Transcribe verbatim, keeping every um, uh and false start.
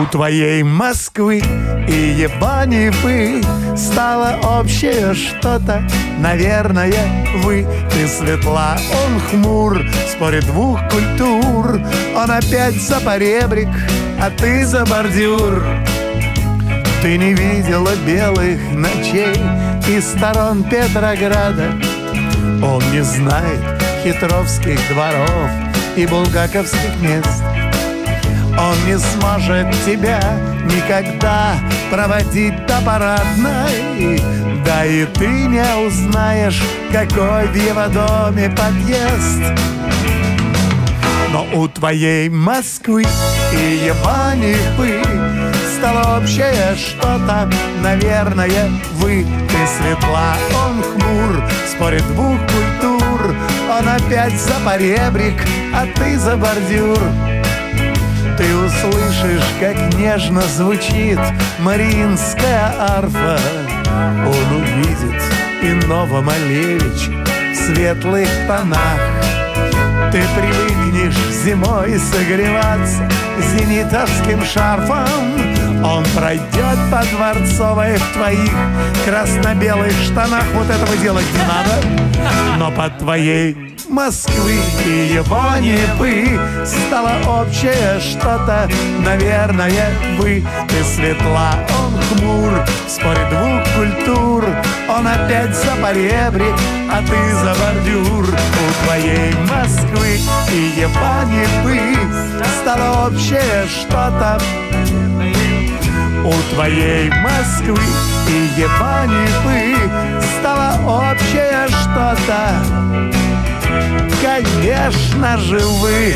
У твоей Москвы и Ебаневы стало общее что-то, наверное, вы. Ты светла, он хмур, спорит двух культур. Он опять за поребрик, а ты за бордюр. Ты не видела белых ночей и сторон Петрограда. Он не знает хитровских дворов и булгаковских мест. Он не сможет тебя никогда проводить до парадной. Да и ты не узнаешь, какой в его доме подъезд. Но у твоей Москвы и Иваневы стало общее что-то, наверное, вы. Ты светла, он хмур, спорит двух культур. Он опять за поребрик, а ты за бордюр. Ты услышишь, как нежно звучит Мариинская арфа. Он увидит иного Малевич в светлых тонах. Ты привыкнешь зимой согреваться зенитовским шарфом. Он пройдет по Дворцовой в твоих красно-белых штанах. Вот этого делать не надо. Но по твоей Москвы и Ебаневы стало общее что-то, наверное, вы. Ты светла, он хмур, спорит двух культур. Он опять за поребрик, а ты за бордюр. У твоей Москвы и Ебаневы стало общее что-то. У твоей Москвы и Ебаневы стало общее что-то. Конечно же, вы.